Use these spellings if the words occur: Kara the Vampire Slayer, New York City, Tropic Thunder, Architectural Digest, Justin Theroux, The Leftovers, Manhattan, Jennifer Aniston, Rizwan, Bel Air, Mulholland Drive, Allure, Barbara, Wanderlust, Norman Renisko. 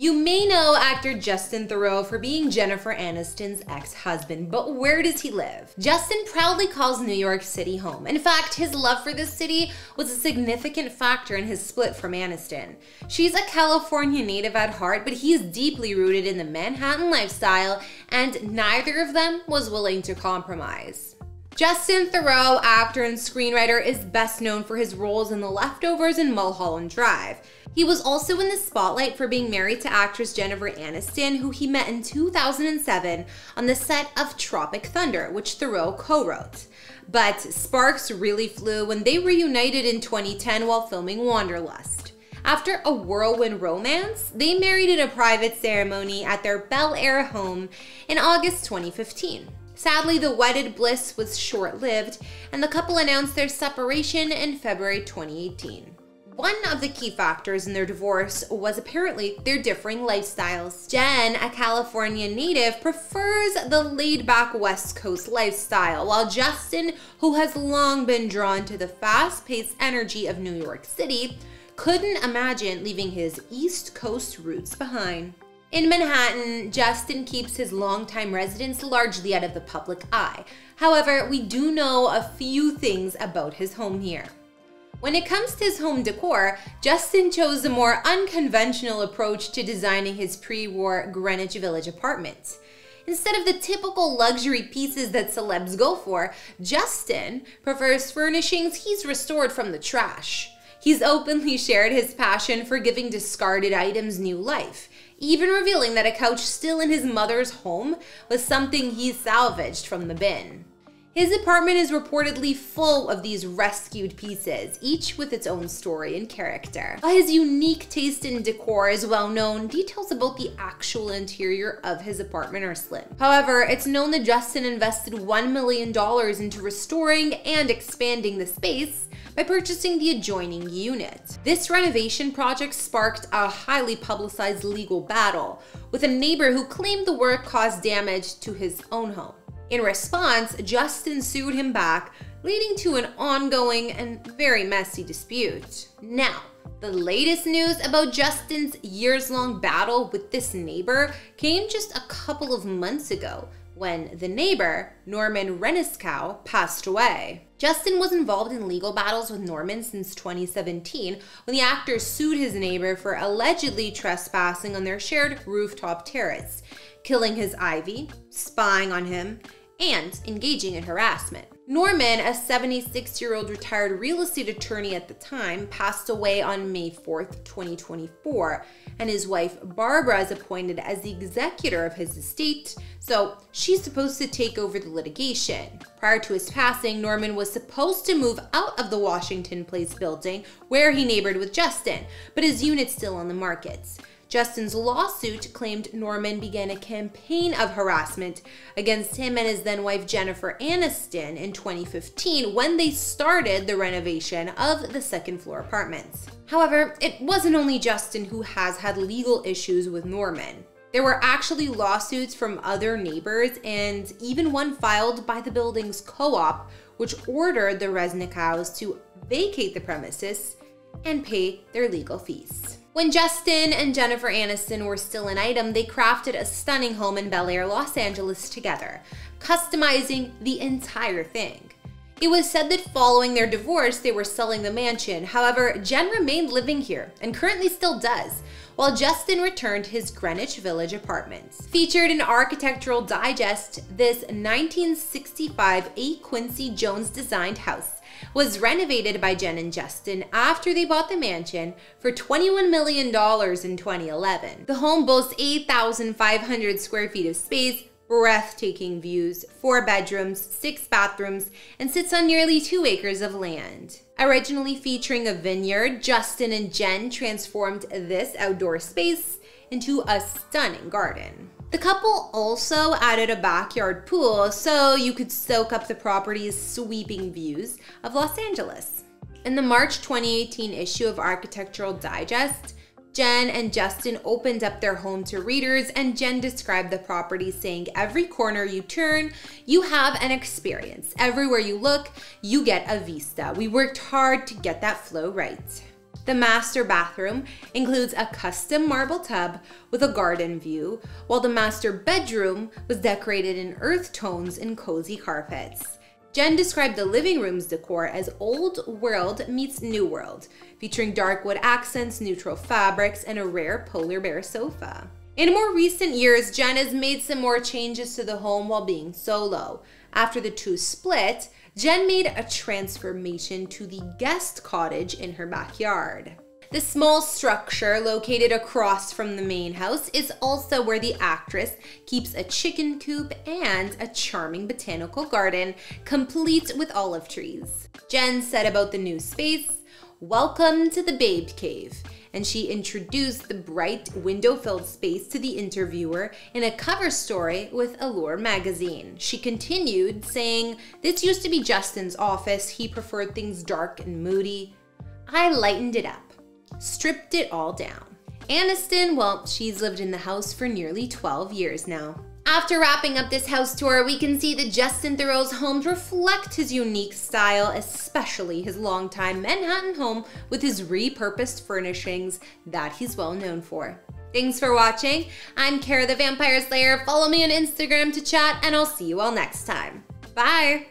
You may know actor Justin Theroux for being Jennifer Aniston's ex-husband, but where does he live? Justin proudly calls New York City home. In fact, his love for this city was a significant factor in his split from Aniston. She's a California native at heart, but he's deeply rooted in the Manhattan lifestyle, and neither of them was willing to compromise. Justin Theroux, actor and screenwriter, is best known for his roles in The Leftovers and Mulholland Drive. He was also in the spotlight for being married to actress Jennifer Aniston, who he met in 2007 on the set of Tropic Thunder, which Theroux co-wrote. But sparks really flew when they reunited in 2010 while filming Wanderlust. After a whirlwind romance, they married in a private ceremony at their Bel Air home in August 2015. Sadly, the wedded bliss was short-lived, and the couple announced their separation in February 2018. One of the key factors in their divorce was apparently their differing lifestyles. Jen, a California native, prefers the laid-back West Coast lifestyle, while Justin, who has long been drawn to the fast-paced energy of New York City, couldn't imagine leaving his East Coast roots behind. In Manhattan, Justin keeps his longtime residence largely out of the public eye. However, we do know a few things about his home here. When it comes to his home decor, Justin chose a more unconventional approach to designing his pre-war Greenwich Village apartment. Instead of the typical luxury pieces that celebs go for, Justin prefers furnishings he's restored from the trash. He's openly shared his passion for giving discarded items new life, even revealing that a couch still in his mother's home was something he salvaged from the bin. His apartment is reportedly full of these rescued pieces, each with its own story and character. While his unique taste in decor is well known, details about the actual interior of his apartment are slim. However, it's known that Justin invested $1 million into restoring and expanding the space by purchasing the adjoining unit. This renovation project sparked a highly publicized legal battle with a neighbor who claimed the work caused damage to his own home. In response, Justin sued him back, leading to an ongoing and very messy dispute. Now, the latest news about Justin's years-long battle with this neighbor came just a couple of months ago, when the neighbor, Norman Renisko, passed away. Justin was involved in legal battles with Norman since 2017, when the actor sued his neighbor for allegedly trespassing on their shared rooftop terrace, killing his ivy, spying on him, and engaging in harassment. Norman, a 76-year-old retired real estate attorney at the time, passed away on May 4th, 2024, and his wife Barbara is appointed as the executor of his estate, so she's supposed to take over the litigation. Prior to his passing, Norman was supposed to move out of the Washington Place building where he neighbored with Justin, but his unit's still on the market. Justin's lawsuit claimed Norman began a campaign of harassment against him and his then-wife Jennifer Aniston in 2015 when they started the renovation of the second-floor apartments. However, it wasn't only Justin who has had legal issues with Norman. There were actually lawsuits from other neighbors and even one filed by the building's co-op, which ordered the Reznikows to vacate the premises and pay their legal fees. When Justin and Jennifer Aniston were still an item, they crafted a stunning home in Bel Air, Los Angeles together, customizing the entire thing. It was said that following their divorce, they were selling the mansion. However, Jen remained living here and currently still does, while Justin returned his Greenwich Village apartments. Featured in Architectural Digest, this 1965 A. Quincy Jones-designed house was renovated by Jen and Justin after they bought the mansion for $21 million in 2011. The home boasts 8,500 square feet of space, breathtaking views, 4 bedrooms, 6 bathrooms, and sits on nearly 2 acres of land. Originally featuring a vineyard, Justin and Jen transformed this outdoor space into a stunning garden. The couple also added a backyard pool so you could soak up the property's sweeping views of Los Angeles. In the March 2018 issue of Architectural Digest, Jen and Justin opened up their home to readers, and Jen described the property saying, "Every corner you turn, you have an experience. Everywhere you look, you get a vista. We worked hard to get that flow right." The master bathroom includes a custom marble tub with a garden view, while the master bedroom was decorated in earth tones and cozy carpets. Jen described the living room's decor as old world meets new world, featuring dark wood accents, neutral fabrics, and a rare polar bear sofa. In more recent years, Jen has made some more changes to the home while being solo. After the two split, Jen made a transformation to the guest cottage in her backyard. The small structure located across from the main house is also where the actress keeps a chicken coop and a charming botanical garden, complete with olive trees. Jen said about the new space, "Welcome to the Babe Cave," and she introduced the bright, window-filled space to the interviewer in a cover story with Allure magazine. She continued, saying, "This used to be Justin's office. He preferred things dark and moody. I lightened it up, stripped it all down." Aniston, well, she's lived in the house for nearly 12 years now. After wrapping up this house tour, we can see that Justin Theroux's homes reflect his unique style, especially his longtime Manhattan home with his repurposed furnishings that he's well known for. Thanks for watching. I'm Kara the Vampire Slayer. Follow me on Instagram to chat, and I'll see you all next time. Bye!